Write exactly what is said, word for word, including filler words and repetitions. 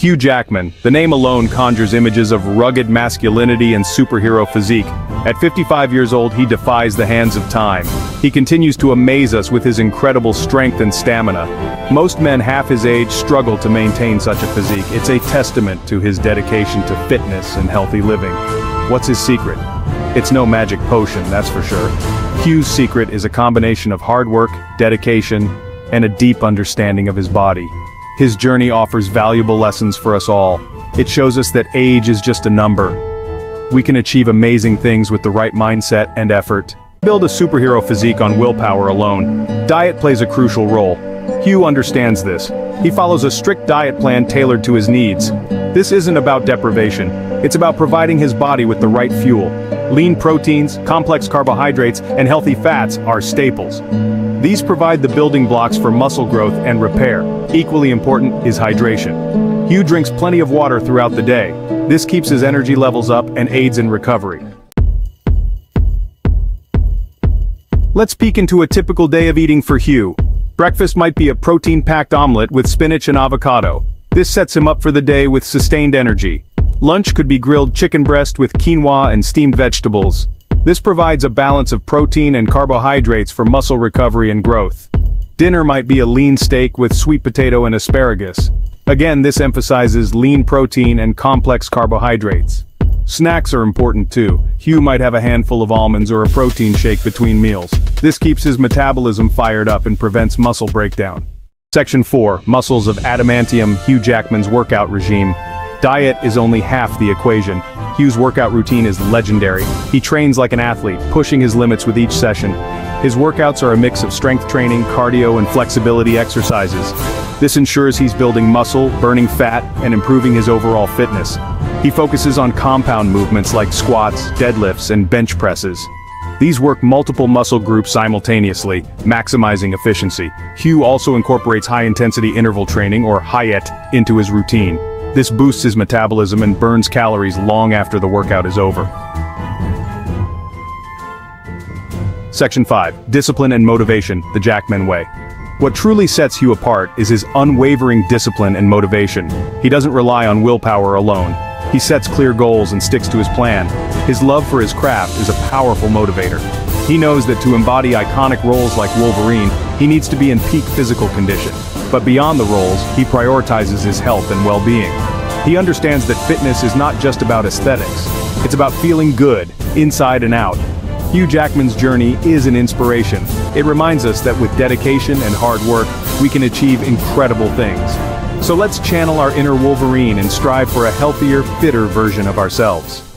Hugh Jackman, the name alone conjures images of rugged masculinity and superhero physique. At fifty-five years old, he defies the hands of time. He continues to amaze us with his incredible strength and stamina. Most men half his age struggle to maintain such a physique. It's a testament to his dedication to fitness and healthy living. What's his secret? It's no magic potion, that's for sure. Hugh's secret is a combination of hard work, dedication, and a deep understanding of his body. His journey offers valuable lessons for us all. It shows us that age is just a number. We can achieve amazing things with the right mindset and effort. Build a superhero physique on willpower alone. Diet plays a crucial role. Hugh understands this. He follows a strict diet plan tailored to his needs. This isn't about deprivation. It's about providing his body with the right fuel. Lean proteins, complex carbohydrates, and healthy fats are staples. These provide the building blocks for muscle growth and repair. Equally important is hydration. Hugh drinks plenty of water throughout the day. This keeps his energy levels up and aids in recovery. Let's peek into a typical day of eating for Hugh. Breakfast might be a protein-packed omelet with spinach and avocado. This sets him up for the day with sustained energy. Lunch could be grilled chicken breast with quinoa and steamed vegetables. This provides a balance of protein and carbohydrates for muscle recovery and growth. Dinner might be a lean steak with sweet potato and asparagus. Again, this emphasizes lean protein and complex carbohydrates. Snacks are important too. Hugh might have a handful of almonds or a protein shake between meals. This keeps his metabolism fired up and prevents muscle breakdown. Section four, Muscles of Adamantium, Hugh Jackman's workout regime. Diet is only half the equation. Hugh's workout routine is legendary. He trains like an athlete, pushing his limits with each session. His workouts are a mix of strength training, cardio, and flexibility exercises. This ensures he's building muscle, burning fat, and improving his overall fitness. He focuses on compound movements like squats, deadlifts, and bench presses. These work multiple muscle groups simultaneously, maximizing efficiency. Hugh also incorporates high-intensity interval training, or HIIT, into his routine. This boosts his metabolism and burns calories long after the workout is over. Section five. Discipline and Motivation, the Jackman Way. What truly sets Hugh apart is his unwavering discipline and motivation. He doesn't rely on willpower alone. He sets clear goals and sticks to his plan. His love for his craft is a powerful motivator. He knows that to embody iconic roles like Wolverine, he needs to be in peak physical condition. But beyond the roles, he prioritizes his health and well-being. He understands that fitness is not just about aesthetics. It's about feeling good, inside and out. Hugh Jackman's journey is an inspiration. It reminds us that with dedication and hard work, we can achieve incredible things. So let's channel our inner Wolverine and strive for a healthier, fitter version of ourselves.